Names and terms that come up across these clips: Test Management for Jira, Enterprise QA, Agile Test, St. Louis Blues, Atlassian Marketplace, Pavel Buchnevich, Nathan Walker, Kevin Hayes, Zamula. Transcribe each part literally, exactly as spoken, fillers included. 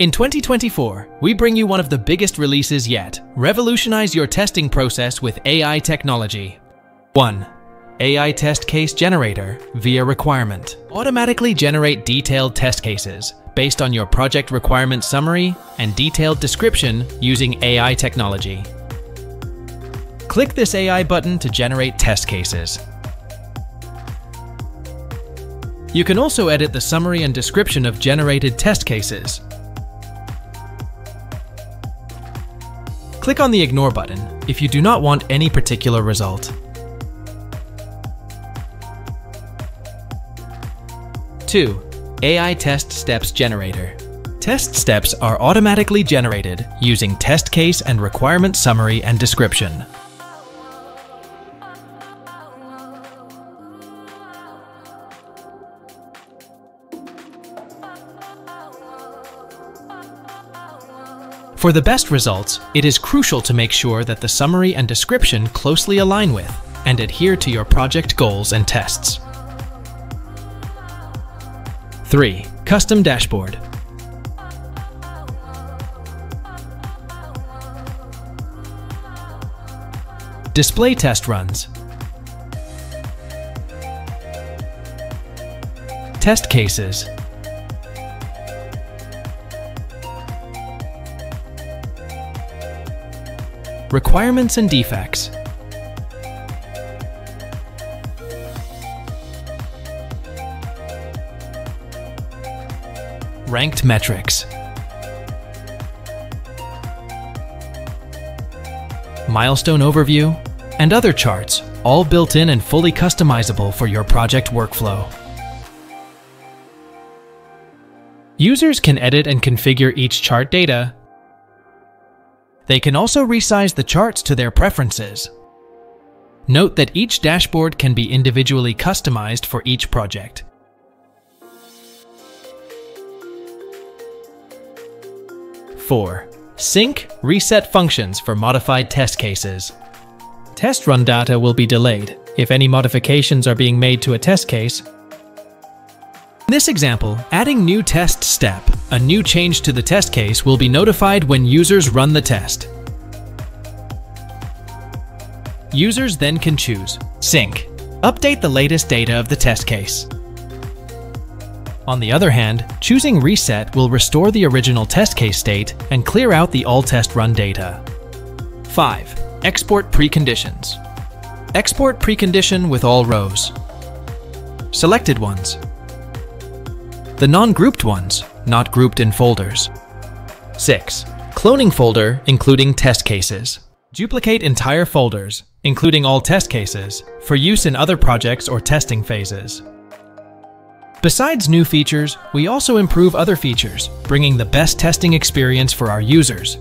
In twenty twenty-four, we bring you one of the biggest releases yet. Revolutionize your testing process with A I technology. one. A I Test Case Generator via requirement. Automatically generate detailed test cases based on your project requirement summary and detailed description using A I technology. Click this A I button to generate test cases. You can also edit the summary and description of generated test cases. Click on the Ignore button if you do not want any particular result. two. A I Test Steps Generator. Test steps are automatically generated using test case and requirement summary and description. For the best results, it is crucial to make sure that the summary and description closely align with and adhere to your project goals and tests. three. Custom Dashboard. Display test runs, test cases, requirements and defects. Ranked metrics. Milestone overview and other charts, all built in and fully customizable for your project workflow. Users can edit and configure each chart data. They can also resize the charts to their preferences. Note that each dashboard can be individually customized for each project. four. Sync Reset Functions for Modified Test Cases. Test run data will be delayed if any modifications are being made to a test case. In this example, adding new test step, a new change to the test case will be notified when users run the test. Users then can choose Sync, update the latest data of the test case. On the other hand, choosing Reset will restore the original test case state and clear out the all test run data. five. Export Preconditions. Export precondition with all rows, selected ones, the non-grouped ones, not grouped in folders. six. Cloning folder, including test cases. Duplicate entire folders, including all test cases, for use in other projects or testing phases. Besides new features, we also improve other features, bringing the best testing experience for our users.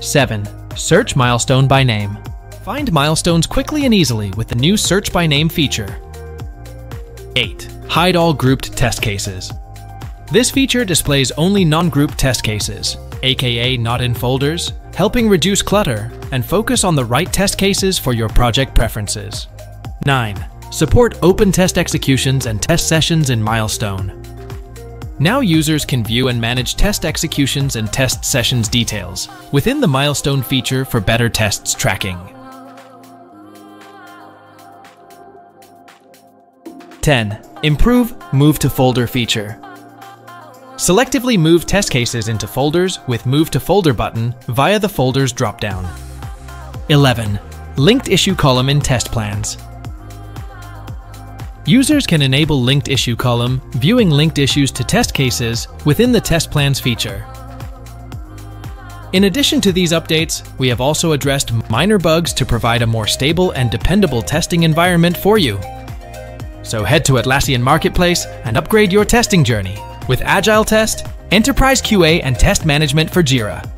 seven. Search milestone by name. Find milestones quickly and easily with the new Search by Name feature. eight. Hide all grouped test cases. This feature displays only non-grouped test cases, aka not in folders, helping reduce clutter and focus on the right test cases for your project preferences. nine. Support open test executions and test sessions in Milestone. Now users can view and manage test executions and test sessions details within the Milestone feature for better tests tracking. ten. Improve Move to Folder feature. Selectively move test cases into folders with Move to Folder button via the Folders dropdown. eleven. Linked Issue Column in Test Plans. Users can enable Linked Issue Column, viewing linked issues to test cases within the Test Plans feature. In addition to these updates, we have also addressed minor bugs to provide a more stable and dependable testing environment for you. So head to Atlassian Marketplace and upgrade your testing journey with Agile Test, Enterprise Q A, and Test Management for Jira.